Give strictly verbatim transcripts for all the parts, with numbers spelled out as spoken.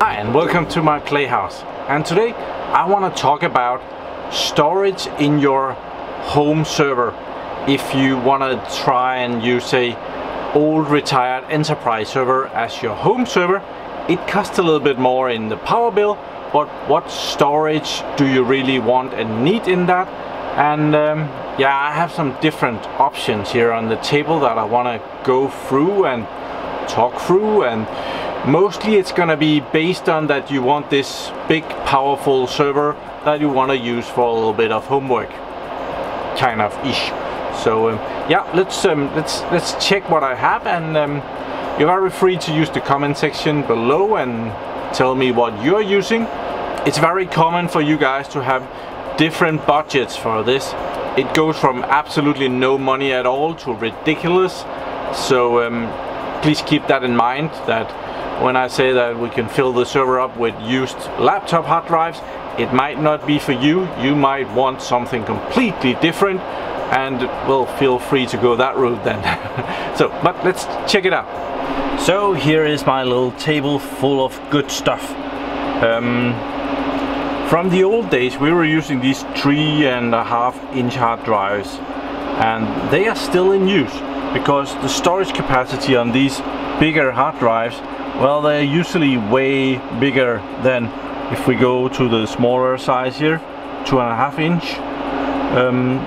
Hi and welcome to My PlayHouse, and today I want to talk about storage in your home server if you want to try and use a old retired enterprise server as your home server. It costs a little bit more in the power bill, but what storage do you really want and need in that? And um, yeah, I have some different options here on the table that I want to go through and talk through, and mostly it's going to be based on that you want this big powerful server that you want to use for a little bit of homework, kind of ish. So um, yeah, let's um, let's let's check what I have, and um, you're very free to use the comment section below and tell me what you're using. It's very common for you guys to have different budgets for this. It goes from absolutely no money at all to ridiculous. So um, please keep that in mind, that when I say that we can fill the server up with used laptop hard drives, it might not be for you. You might want something completely different, and well, feel free to go that route then. So, but let's check it out. So here is my little table full of good stuff. Um, From the old days, we were using these three and a half inch hard drives, and they are still in use because the storage capacity on these bigger hard drives, well, they're usually way bigger than if we go to the smaller size here, two and a half inch. Um,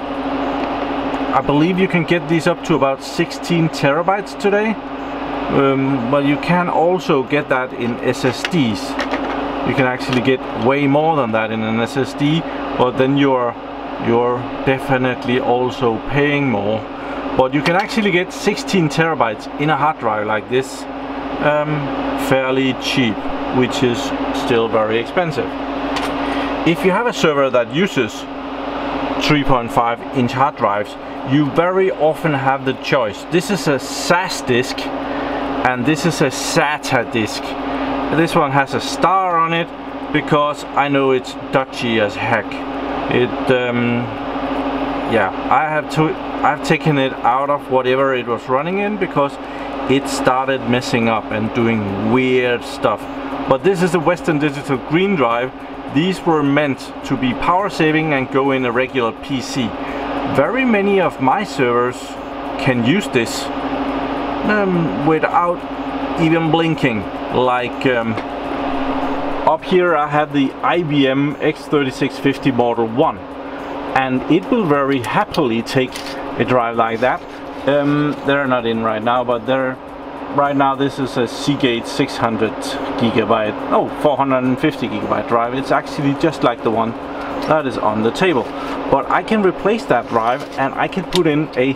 I believe you can get these up to about sixteen terabytes today, um, but you can also get that in S S Ds. You can actually get way more than that in an S S D, but then you're you're definitely also paying more. But you can actually get sixteen terabytes in a hard drive like this um, fairly cheap, which is still very expensive. If you have a server that uses three point five inch hard drives, you very often have the choice. This is a S A S disk and this is a S A T A disk. This one has a star on it because I know it's dodgy as heck. It, um, yeah, I have to, I've taken it out of whatever it was running in because it started messing up and doing weird stuff. But this is a Western Digital green drive. These were meant to be power saving and go in a regular P C. Very many of my servers can use this um, without even blinking. Like um, up here I have the I B M X thirty-six fifty Model one, and it will very happily take a drive like that. Um, they're not in right now, but they're right now this is a Seagate six hundred gigabyte, oh, four hundred fifty gigabyte drive. It's actually just like the one that is on the table, but I can replace that drive and I can put in a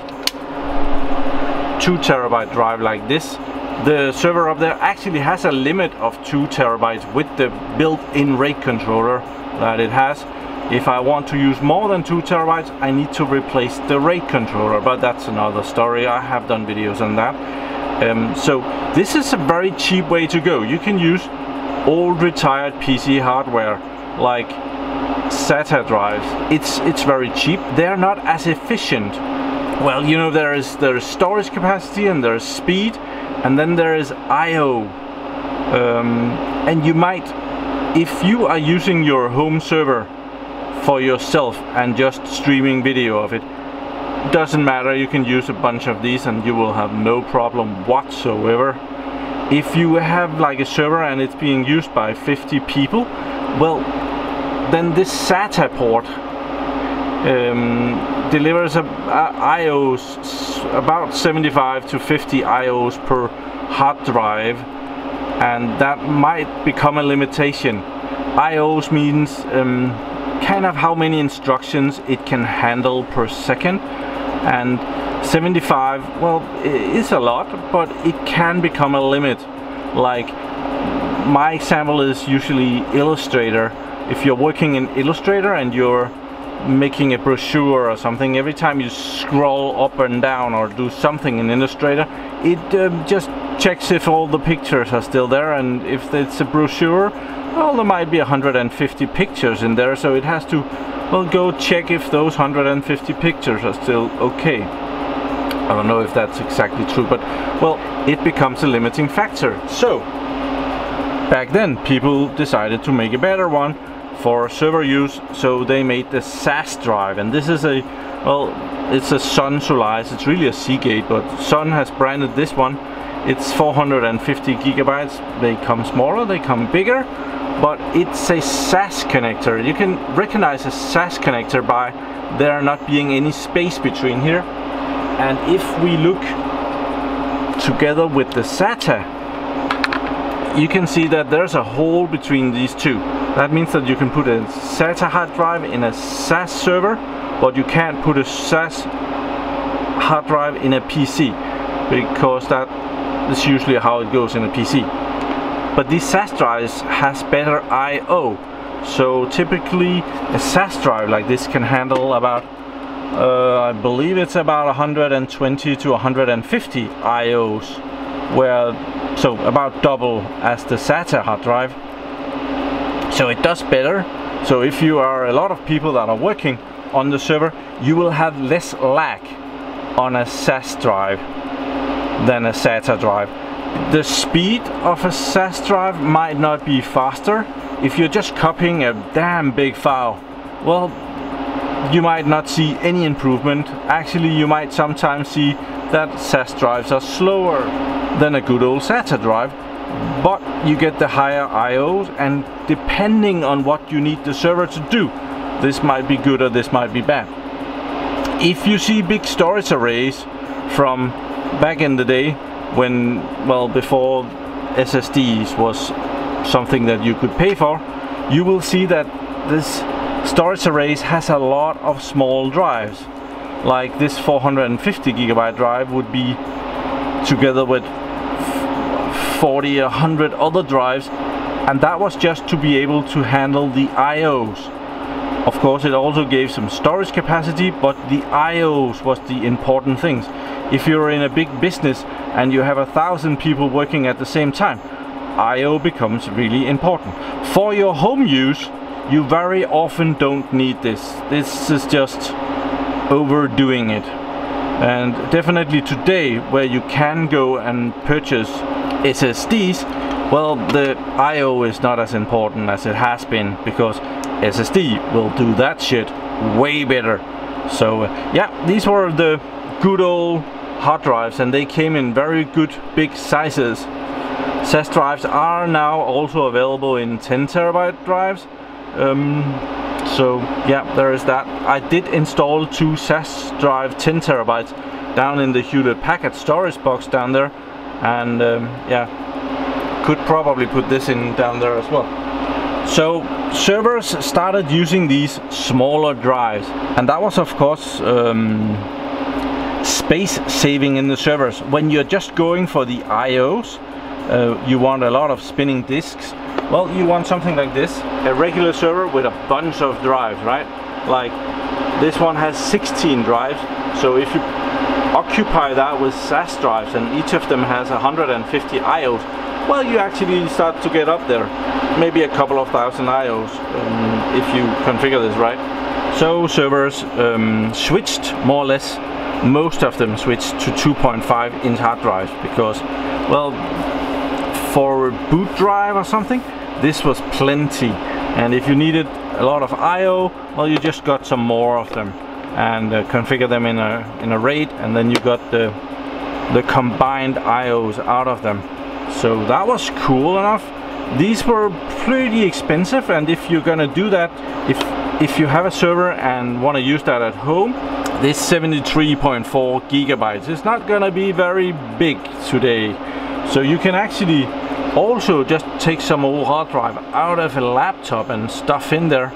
two terabyte drive like this. The server up there actually has a limit of two terabytes with the built-in RAID controller that it has. If I want to use more than two terabytes, I need to replace the RAID controller, but that's another story. I have done videos on that. Um, so this is a very cheap way to go. You can use old retired P C hardware like S A T A drives. It's it's very cheap. They're not as efficient. Well, you know, there is there is storage capacity and there is speed. And then there is I O, um, and you might, if you are using your home server for yourself and just streaming video of it, doesn't matter, you can use a bunch of these and you will have no problem whatsoever. If you have like a server and it's being used by fifty people, well, then this S A T A port um, delivers a, a I Os about seventy-five to fifty I Os per hard drive, and that might become a limitation. I Os means um, kind of how many instructions it can handle per second, and seventy-five, well, is a lot, but it can become a limit. Like my example is usually Illustrator. If you're working in Illustrator and you're making a brochure or something, every time you scroll up and down or do something in Illustrator, it um, just checks if all the pictures are still there, and if it's a brochure, well, there might be one hundred fifty pictures in there, so it has to, well, go check if those one hundred fifty pictures are still okay. I don't know if that's exactly true, but well, it becomes a limiting factor. So back then people decided to make a better one for server use, so they made the S A S drive, and this is a, well, it's a Sun Solaris, it's really a Seagate, but Sun has branded this one. It's four hundred fifty gigabytes, they come smaller, they come bigger, but it's a S A S connector. You can recognize a S A S connector by there not being any space between here. And if we look together with the S A T A, you can see that there's a hole between these two. That means that you can put a S A T A hard drive in a S A S server, but you can't put a S A S hard drive in a P C, because that is usually how it goes in a P C. But these S A S drives has better I O, so typically a S A S drive like this can handle about, uh, I believe it's about one hundred twenty to one hundred fifty I Os. Where, so about double as the S A T A hard drive, so it does better. So if you are a lot of people that are working on the server, you will have less lag on a S A S drive than a S A T A drive. The speed of a S A S drive might not be faster. If you're just copying a damn big file, well, you might not see any improvement. Actually, you might sometimes see that S A S drives are slower than a good old S A T A drive, but you get the higher I Os, and depending on what you need the server to do, this might be good or this might be bad. If you see big storage arrays from back in the day when, well, before S S Ds was something that you could pay for, you will see that this storage arrays has a lot of small drives. Like this four hundred fifty gigabyte drive would be, together with forty, a hundred other drives, and that was just to be able to handle the I Os. Of course, it also gave some storage capacity, but the I Os was the important things. If you're in a big business and you have a thousand people working at the same time, I O becomes really important. For your home use, you very often don't need this. This is just overdoing it. And definitely today, where you can go and purchase S S Ds, well, the I O is not as important as it has been, because S S D will do that shit way better. So uh, yeah, these were the good old hard drives, and they came in very good big sizes. S A S drives are now also available in ten terabyte drives. Um, So yeah, there is that. I did install two S A S drive ten terabytes down in the Hewlett Packard storage box down there, and um, yeah, could probably put this in down there as well. So servers started using these smaller drives, and that was of course um, space saving in the servers. When you're just going for the I Os, uh, you want a lot of spinning disks. Well, you want something like this, a regular server with a bunch of drives, right? Like this one has sixteen drives, so if you occupy that with S A S drives and each of them has one hundred fifty I Os, well, you actually start to get up there, maybe a couple of thousand I Os um, if you configure this right. So servers um, switched, more or less, most of them switched to two point five inch hard drives, because, well, for a boot drive or something, this was plenty, and if you needed a lot of I O, well, you just got some more of them and uh, configure them in a in a RAID, and then you got the the combined I Os out of them. So that was cool enough. These were pretty expensive, and if you're gonna do that, if if you have a server and want to use that at home, this seventy-three point four gigabytes is not gonna be very big today. So you can actually also just take some old hard drive out of a laptop and stuff in there.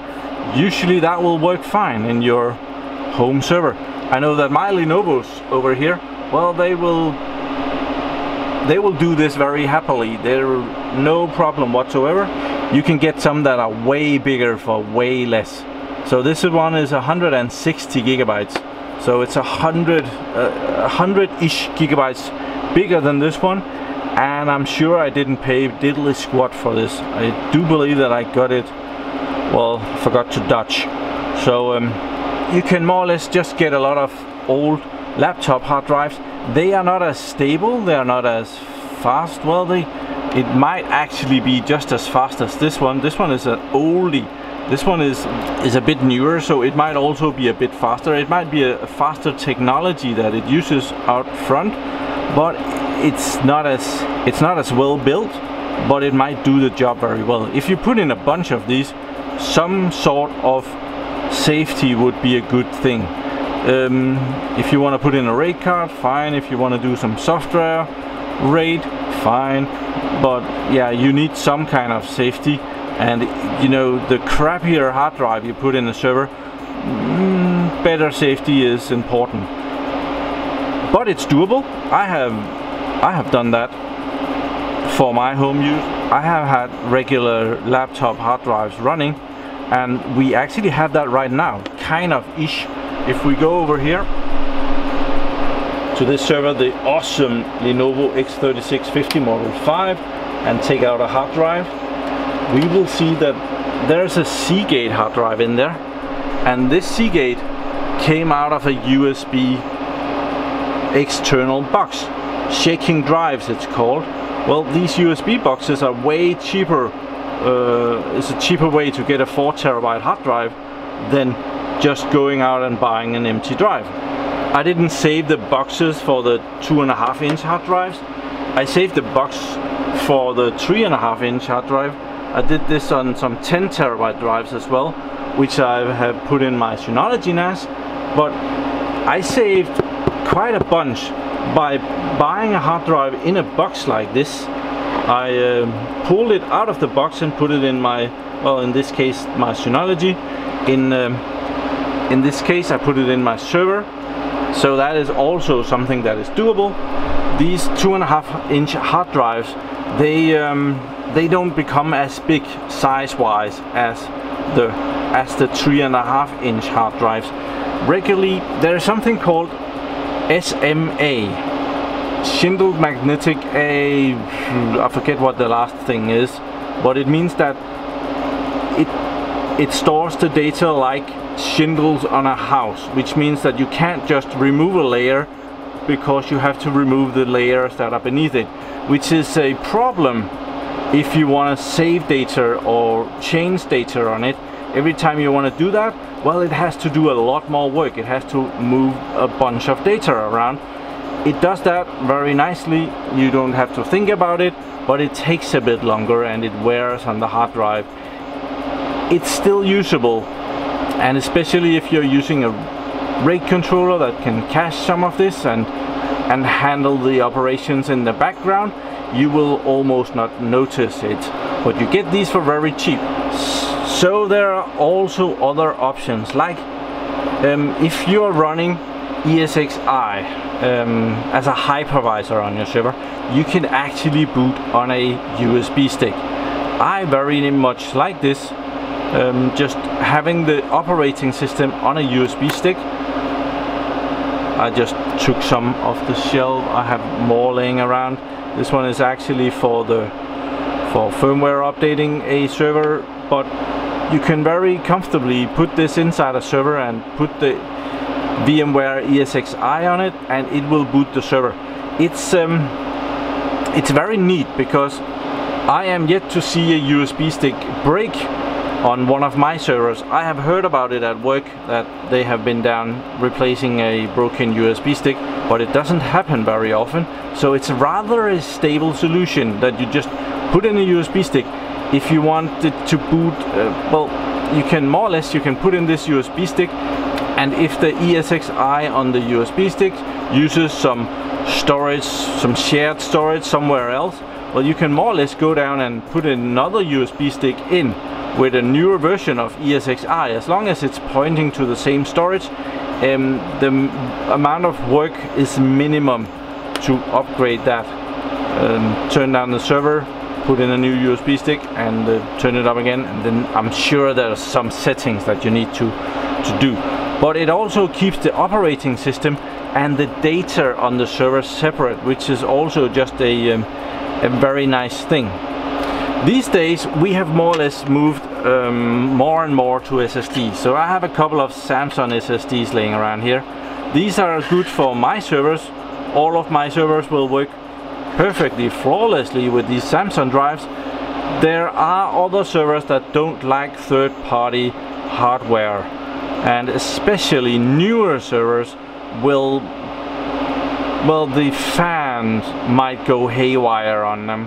Usually that will work fine in your home server. I know that my Lenovos over here, well, they will they will do this very happily. There's no problem whatsoever. You can get some that are way bigger for way less. So this one is one hundred sixty gigabytes. So it's a hundred, uh, hundred-ish gigabytes bigger than this one. And I'm sure I didn't pay diddly squat for this. I do believe that I got it, well, forgot to Dutch. So um, you can more or less just get a lot of old laptop hard drives, they are not as stable, they are not as fast. Well, they, it might actually be just as fast as this one. This one is an oldie. This one is is a bit newer, so it might also be a bit faster. It might be a faster technology that it uses out front, but it's not as it's not as well built, but it might do the job very well. If you put in a bunch of these, some sort of safety would be a good thing. Um, if you want to put in a RAID card, fine. If you want to do some software RAID, fine. But yeah, you need some kind of safety. And you know, the crappier hard drive you put in a server, mm, better safety is important. But it's doable. I have I have done that for my home use. I have had regular laptop hard drives running, and we actually have that right now, kind of ish. If we go over here to this server, the awesome Lenovo X thirty-six fifty Model five, and take out a hard drive, we will see that there's a Seagate hard drive in there, and this Seagate came out of a U S B external box. Shaking drives, it's called. Well, these U S B boxes are way cheaper. Uh, it's a cheaper way to get a four terabyte hard drive than just going out and buying an empty drive. I didn't save the boxes for the two and a half inch hard drives. I saved the box for the three and a half inch hard drive. I did this on some ten terabyte drives as well, which I have put in my Synology N A S, but I saved quite a bunch by buying a hard drive in a box like this. I um, pulled it out of the box and put it in my, well, in this case my Synology. In um, In this case, I put it in my server, so that is also something that is doable. These two and a half inch hard drives, they um, they don't become as big size-wise as the as the three and a half inch hard drives. Regularly, there is something called S M A, Spindle Magnetic A. I forget what the last thing is, but it means that it it stores the data like shingles on a house, which means that you can't just remove a layer, because you have to remove the layers that are beneath it, which is a problem if you want to save data or change data on it. Every time you want to do that, well, it has to do a lot more work. It has to move a bunch of data around. It does that very nicely. You don't have to think about it, but it takes a bit longer and it wears on the hard drive. It's still usable, and especially if you're using a RAID controller that can cache some of this and and handle the operations in the background, you will almost not notice it. But you get these for very cheap. So there are also other options, like um, if you're running ESXi um, as a hypervisor on your server, you can actually boot on a U S B stick. I very much like this. Um, just having the operating system on a U S B stick. I just took some off the shelf. I have more laying around. This one is actually for the for firmware updating a server, but you can very comfortably put this inside a server and put the VMware ESXi on it, and it will boot the server. It's um, it's very neat, because I am yet to see a U S B stick break on one of my servers. I have heard about it at work, that they have been down replacing a broken U S B stick, but it doesn't happen very often. So it's rather a stable solution that you just put in a U S B stick. If you want it to boot, uh, well, you can more or less, you can put in this U S B stick, and if the ESXi on the U S B stick uses some storage, some shared storage somewhere else, well, you can more or less go down and put another U S B stick in with a newer version of ESXi, as long as it's pointing to the same storage. Um, the m amount of work is minimum to upgrade that. Um, turn down the server, put in a new U S B stick, and uh, turn it up again, and then I'm sure there are some settings that you need to, to do. But it also keeps the operating system and the data on the server separate, which is also just a, um, a very nice thing. These days we have more or less moved um, more and more to S S Ds. So I have a couple of Samsung S S Ds laying around here. These are good for my servers. All of my servers will work perfectly, flawlessly with these Samsung drives. There are other servers that don't like third-party hardware, and especially newer servers will, well, the fans might go haywire on them.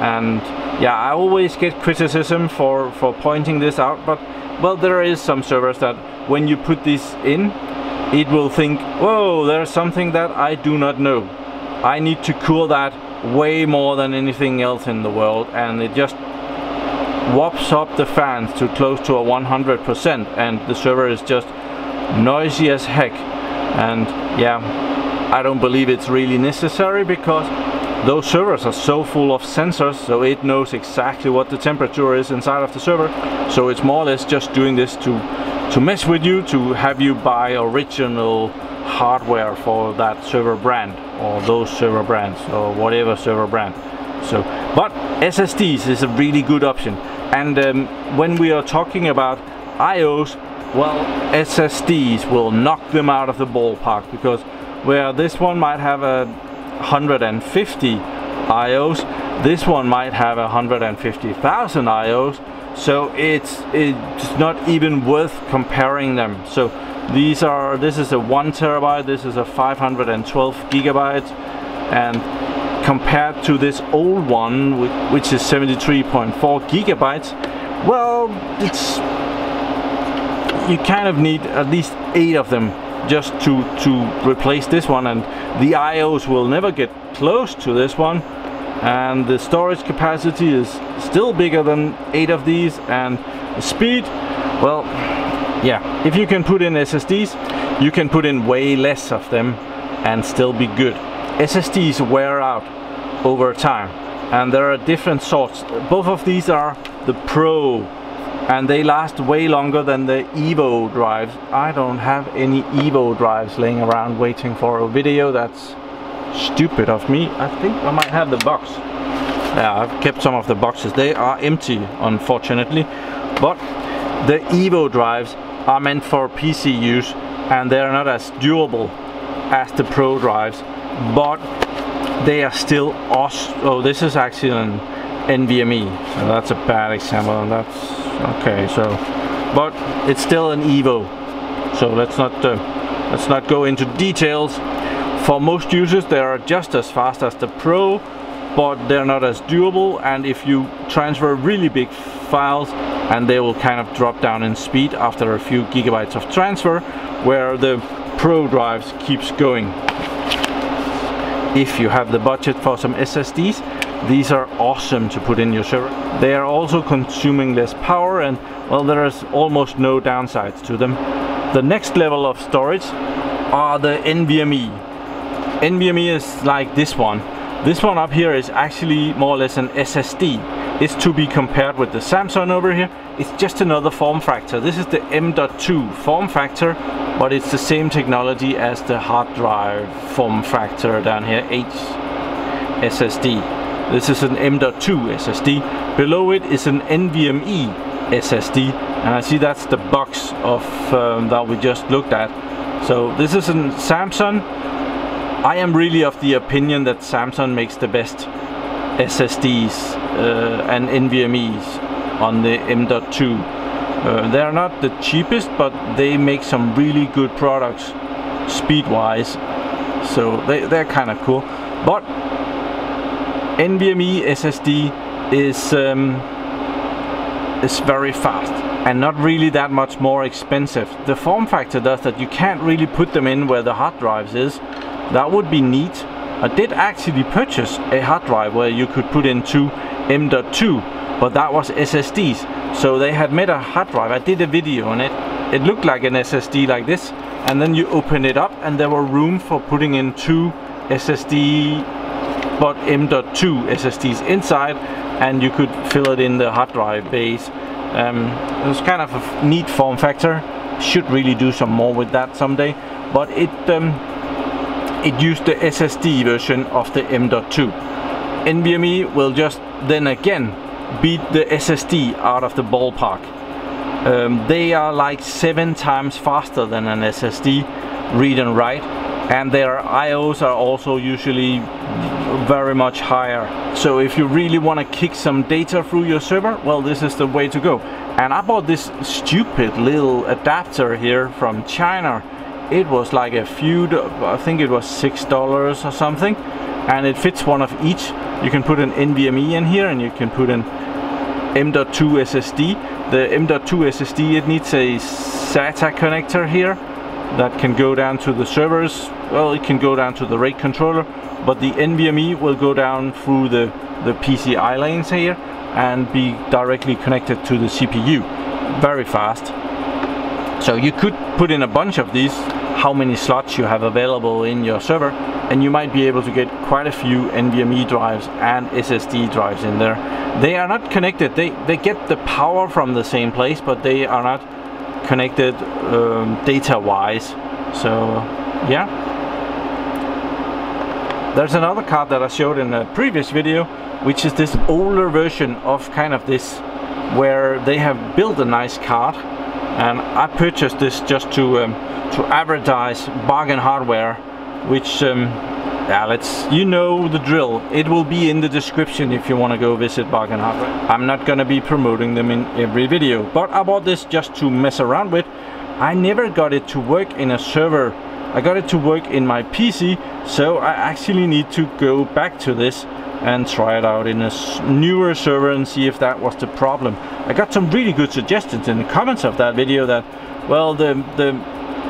And yeah, I always get criticism for, for pointing this out, but well, there is some servers that when you put this in, it will think, whoa, there's something that I do not know. I need to cool that way more than anything else in the world, and it just whops up the fans to close to a one hundred percent, and the server is just noisy as heck. And yeah, I don't believe it's really necessary, because those servers are so full of sensors, so it knows exactly what the temperature is inside of the server. So it's more or less just doing this to to mess with you, to have you buy original hardware for that server brand or those server brands or whatever server brand. So, but S S Ds is a really good option. And um, when we are talking about I Os, well, S S Ds will knock them out of the ballpark, because where this one might have a one hundred fifty I Os, this one might have one hundred fifty thousand I Os, so it's it's not even worth comparing them. So these are, this is a one terabyte, this is a five hundred twelve gigabytes, and compared to this old one, which is seventy-three point four gigabytes, well, it's, you kind of need at least eight of them just to to replace this one, and the I Os will never get close to this one, and the storage capacity is still bigger than eight of these, and the speed, well, yeah, if you can put in S S Ds, you can put in way less of them and still be good. S S Ds wear out over time, and there are different sorts. Both of these are the Pro, and they last way longer than the Evo drives. I don't have any Evo drives laying around waiting for a video. That's stupid of me. I think I might have the box. Yeah, I've kept some of the boxes. They are empty, unfortunately. But the Evo drives are meant for P C use, and they are not as durable as the Pro drives, but they are still awesome. Oh, this is actually an N V M E, so that's a bad example, and that's okay, so, but it's still an Evo, so let's not uh, let's not go into details. For most users, they are just as fast as the Pro, but they're not as durable, and if you transfer really big files, and they will kind of drop down in speed after a few gigabytes of transfer, where the Pro drives keeps going. If you have the budget for some S S Ds, these are awesome to put in your server. They are also consuming less power, and well, there is almost no downsides to them. The next level of storage are the N V M E. N V M E is like this one. This one up here is actually more or less an S S D. It's to be compared with the Samsung over here. It's just another form factor. This is the M dot two form factor, but it's the same technology as the hard drive form factor down here, H S S D. This is an M dot two S S D. Below it is an N V M E S S D, and I see that's the box of um, that we just looked at. So this is a Samsung. I am really of the opinion that Samsung makes the best S S Ds uh, and N V M Es on the M dot two. Uh, they are not the cheapest, but they make some really good products speed-wise, so they, they're kind of cool. But N V M E S S D is, um, is very fast and not really that much more expensive. The form factor does that you can't really put them in where the hard drives is. That would be neat. I did actually purchase a hard drive where you could put in two M dot two, but that was S S Ds. So they had made a hard drive. I did a video on it. It looked like an S S D like this, and then you open it up and there were room for putting in two S S D, but M dot two S S Ds inside, and you could fill it in the hard drive base. Um, it was kind of a neat form factor. Should really do some more with that someday, but it um, it used the S S D version of the M dot two. N V M E will just then again beat the S S D out of the ballpark. Um, they are like seven times faster than an S S D, read and write, and their I Os are also usually very much higher. So if you really want to kick some data through your server, well, this is the way to go. And I bought this stupid little adapter here from China. It was like a few, I think it was six dollars or something, and it fits one of each. You can put an N V M E in here, and you can put an M dot two S S D. The M dot two S S D, it needs a SATA connector here that can go down to the servers. Well, it can go down to the RAID controller, but the N V M E will go down through the, the P C I lanes here and be directly connected to the C P U very fast. So you could put in a bunch of these, how many slots you have available in your server, and you might be able to get quite a few N V M E drives and S S D drives in there. They are not connected. They, they get the power from the same place, but they are not connected um, data-wise. So, yeah. There's another card that I showed in a previous video, which is this older version of kind of this, where they have built a nice card, and I purchased this just to um, to advertise Bargain Hardware, which um, yeah, let's, you know the drill. It will be in the description if you want to go visit Bargain Hardware. I'm not going to be promoting them in every video, but I bought this just to mess around with. I never got it to work in a server. I got it to work in my P C, so I actually need to go back to this and try it out in a newer server and see if that was the problem. I got some really good suggestions in the comments of that video that, well, the, the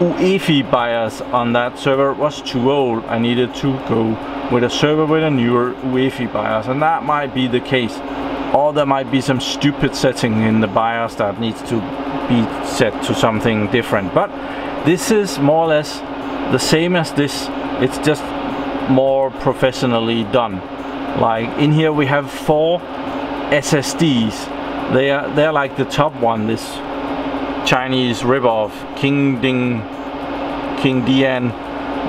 U E F I BIOS on that server was too old. I needed to go with a server with a newer U E F I BIOS, and that might be the case. Or there might be some stupid setting in the BIOS that needs to be set to something different. But this is more or less the same as this. It's just more professionally done. Like in here we have four S S Ds. They are, they're like the top one, this Chinese ripoff KingDun, KingDun,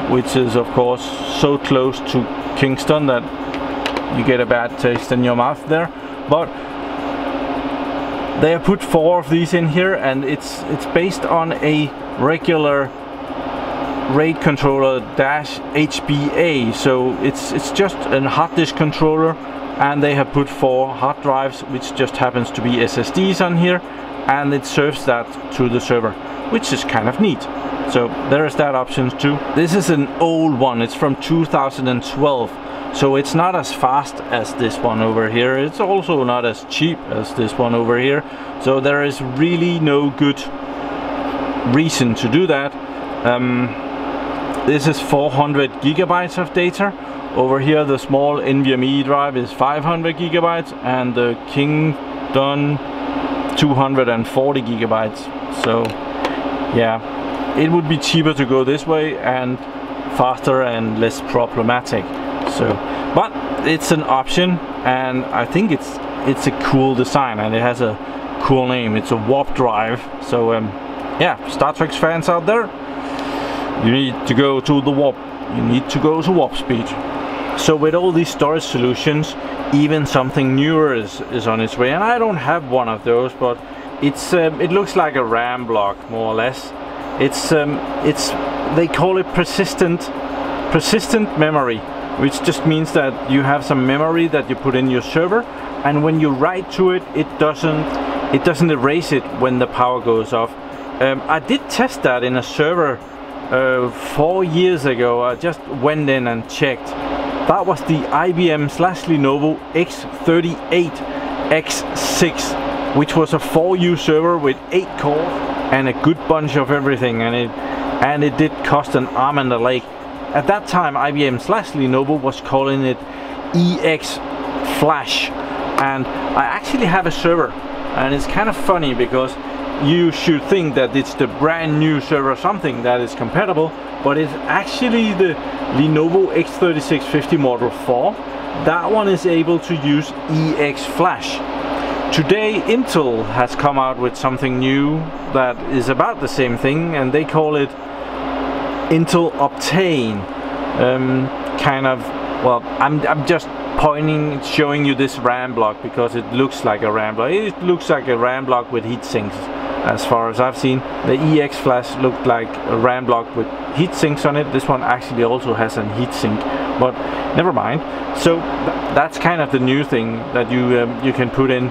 which is of course so close to Kingston that you get a bad taste in your mouth there. But they have put four of these in here, and it's it's based on a regular RAID controller dash H B A. So it's it's just a hard disk controller, and they have put four hard drives, which just happens to be S S Ds on here, and it serves that to the server, which is kind of neat. So there is that option too. This is an old one, it's from two thousand twelve, so it's not as fast as this one over here. It's also not as cheap as this one over here, so there is really no good reason to do that. Um, this is four hundred gigabytes of data. Over here the small N V M E drive is five hundred gigabytes, and the KingDun two hundred forty gigabytes. So yeah, it would be cheaper to go this way and faster and less problematic. So, but it's an option, and I think it's it's a cool design, and it has a cool name. It's a warp drive. So um, yeah, Star Trek fans out there, you need to go to the warp. You need to go to warp speed. So with all these storage solutions, even something newer is, is on its way, and I don't have one of those, but it's um, it looks like a RAM block more or less. It's um, it's they call it persistent persistent memory, which just means that you have some memory that you put in your server, and when you write to it, it doesn't it doesn't erase it when the power goes off. Um, I did test that in a server uh, four years ago. I just went in and checked. That was the I B M slash Lenovo X thirty-eight X six, which was a four U server with eight cores and a good bunch of everything, and it and it did cost an arm and a leg. At that time, I B M slash Lenovo was calling it E X Flash, and I actually have a server, and it's kind of funny because you should think that it's the brand new server or something that is compatible, but it's actually the Lenovo X thirty-six fifty Model four. That one is able to use E X Flash. Today Intel has come out with something new that is about the same thing, and they call it Intel Optane. Um, kind of, well, I'm, I'm just pointing, showing you this RAM block because it looks like a RAM block. It looks like a RAM block with heat sinks. As far as I've seen, the E X Flash looked like a RAM block with heat sinks on it. This one actually also has an heat sink, but never mind. So that's kind of the new thing, that you um, you can put in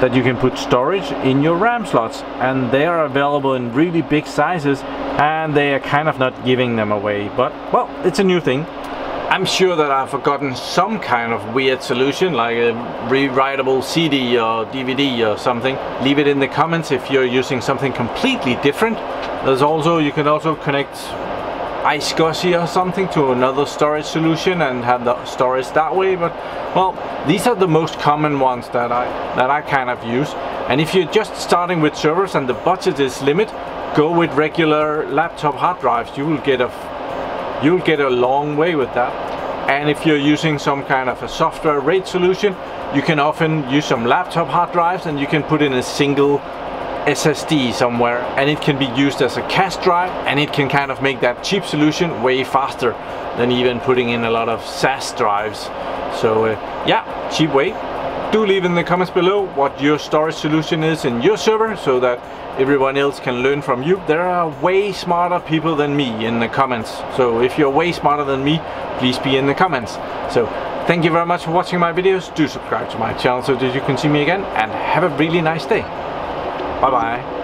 that you can put storage in your RAM slots, and they are available in really big sizes, and they are kind of not giving them away. But well, it's a new thing. I'm sure that I've forgotten some kind of weird solution, like a rewritable C D or D V D or something. Leave it in the comments if you're using something completely different. There's also, you can also connect iSCSI or something to another storage solution and have the storage that way. But well, these are the most common ones that I that I kind of use. And if you're just starting with servers and the budget is limited, go with regular laptop hard drives. You will get a you'll get a long way with that. And if you're using some kind of a software RAID solution, you can often use some laptop hard drives, and you can put in a single S S D somewhere, and it can be used as a cache drive, and it can kind of make that cheap solution way faster than even putting in a lot of S A S drives. So uh, yeah, cheap way. Do leave in the comments below what your storage solution is in your server, so that everyone else can learn from you. There are way smarter people than me in the comments. So if you're way smarter than me, please be in the comments. So thank you very much for watching my videos. Do subscribe to my channel so that you can see me again, and have a really nice day. Bye bye.